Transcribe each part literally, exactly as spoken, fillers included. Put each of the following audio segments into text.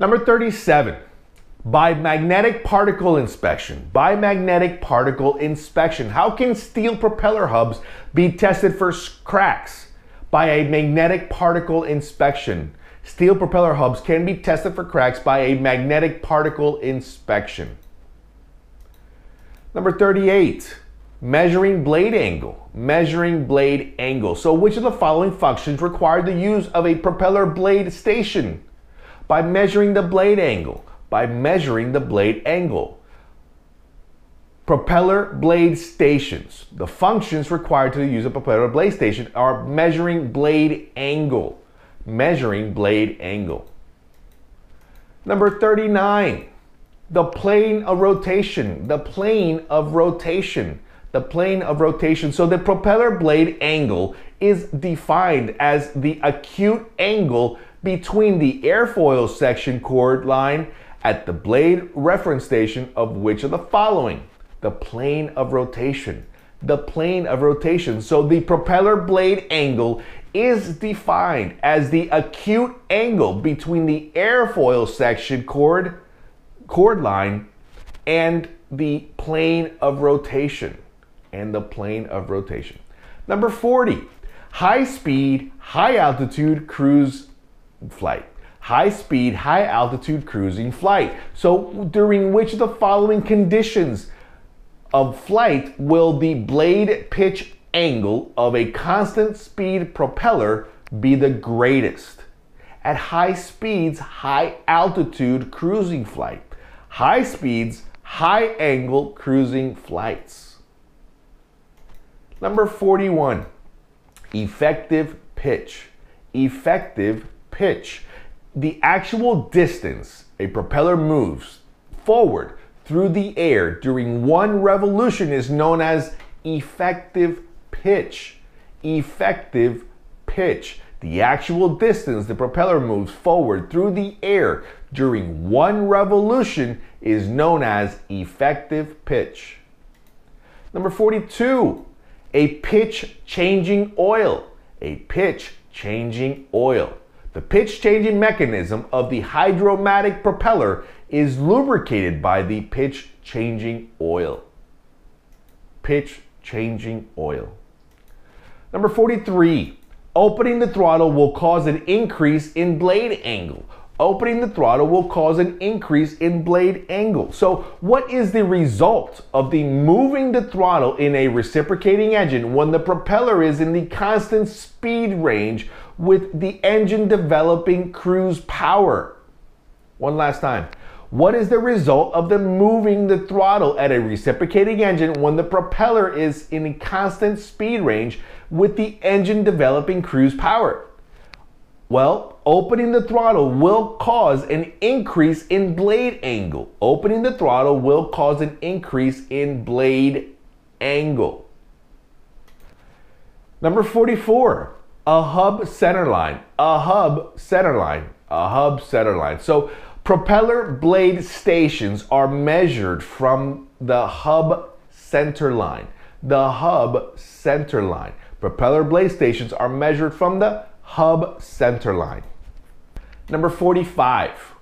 Number thirty-seven, by magnetic particle inspection. By magnetic particle inspection. How can steel propeller hubs be tested for cracks? By a magnetic particle inspection. Steel propeller hubs can be tested for cracks by a magnetic particle inspection. Number thirty-eight, measuring blade angle. Measuring blade angle. So which of the following functions require the use of a propeller blade station? By measuring the blade angle. By measuring the blade angle. Propeller blade stations. The functions required to use a propeller blade station are measuring blade angle. Measuring blade angle. Number thirty-nine, the plane of rotation. The plane of rotation. The plane of rotation. So the propeller blade angle is defined as the acute angle between the airfoil section chord line at the blade reference station of which of the following? The plane of rotation. The plane of rotation. So the propeller blade angle is defined as the acute angle between the airfoil section chord, chord line and the plane of rotation. And the plane of rotation. Number forty, high speed, high altitude cruise flight. High speed, high altitude cruising flight. So during which of the following conditions of flight will the blade pitch angle of a constant speed propeller be the greatest? At high speeds, high altitude cruising flight. High speeds, high angle cruising flights. Number forty-one, effective pitch. Effective pitch. The actual distance a propeller moves forward through the air during one revolution is known as effective pitch. Effective pitch. The actual distance the propeller moves forward through the air during one revolution is known as effective pitch. Number forty-two, a pitch-changing oil. A pitch-changing oil. The pitch-changing mechanism of the hydromatic propeller is lubricated by the pitch-changing oil. Pitch-changing oil. Number forty-three, opening the throttle will cause an increase in blade angle. Opening the throttle will cause an increase in blade angle. So what is the result of the moving the throttle in a reciprocating engine when the propeller is in the constant speed range with the engine developing cruise power? One last time. What is the result of the moving the throttle at a reciprocating engine when the propeller is in a constant speed range with the engine developing cruise power? Well, opening the throttle will cause an increase in blade angle. Opening the throttle will cause an increase in blade angle. Number forty-four, a hub centerline. A hub centerline. A hub centerline. So propeller blade stations are measured from the hub centerline. The hub centerline. Propeller blade stations are measured from the hub centerline. Number forty-five,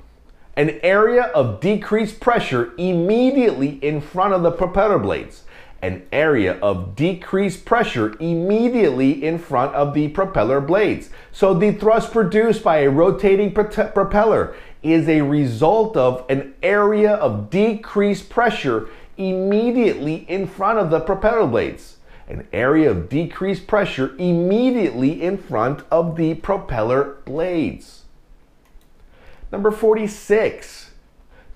an area of decreased pressure immediately in front of the propeller blades. An area of decreased pressure immediately in front of the propeller blades. So the thrust produced by a rotating pro- propeller is a result of an area of decreased pressure immediately in front of the propeller blades. An area of decreased pressure immediately in front of the propeller blades. Number forty-six,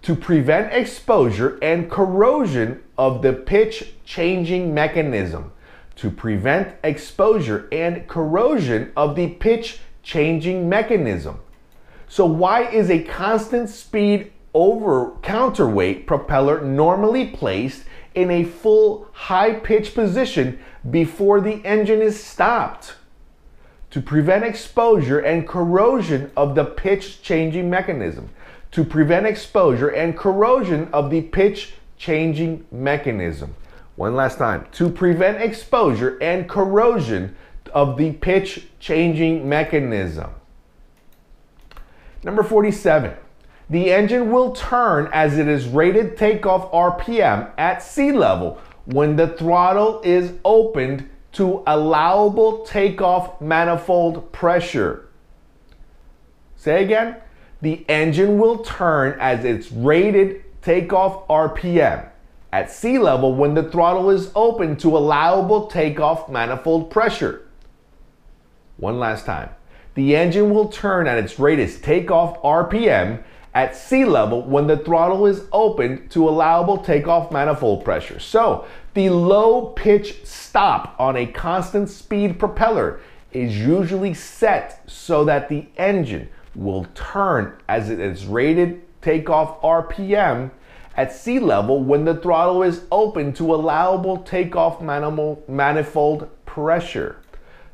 to prevent exposure and corrosion of the pitch-changing mechanism. To prevent exposure and corrosion of the pitch-changing mechanism. So why is a constant speed over counterweight propeller normally placed in a full high-pitch position before the engine is stopped? To prevent exposure and corrosion of the pitch-changing mechanism. To prevent exposure and corrosion of the pitch-changing mechanism. One last time. To prevent exposure and corrosion of the pitch-changing mechanism. Number forty-seven. the engine will turn as it is rated takeoff R P M at sea level when the throttle is opened to allowable takeoff manifold pressure. Say again, the engine will turn as its rated takeoff R P M at sea level when the throttle is open to allowable takeoff manifold pressure. One last time. The engine will turn at its rated takeoff R P M at sea level when the throttle is open to allowable takeoff manifold pressure. So, the low pitch stop on a constant speed propeller is usually set so that the engine will turn as it is rated takeoff R P M at sea level when the throttle is open to allowable takeoff manifold pressure.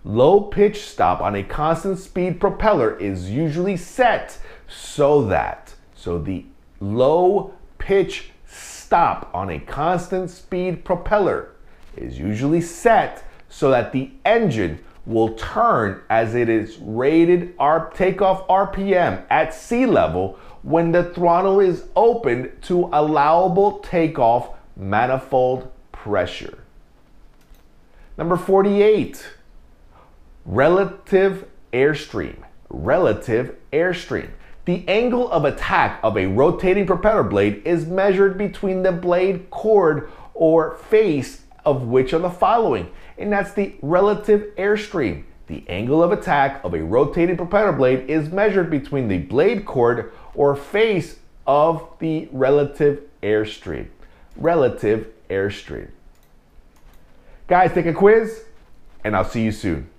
Low pitch stop on a constant speed propeller is usually set so that, so the low pitch stop on a constant speed propeller is usually set so that the engine will turn as it is rated takeoff R P M at sea level when the throttle is opened to allowable takeoff manifold pressure. Number forty-eight, relative airstream. Relative airstream. The angle of attack of a rotating propeller blade is measured between the blade chord or face of which are the following, and that's the relative airstream. The angle of attack of a rotating propeller blade is measured between the blade chord or face of the relative airstream. Relative airstream. Guys, take a quiz, and I'll see you soon.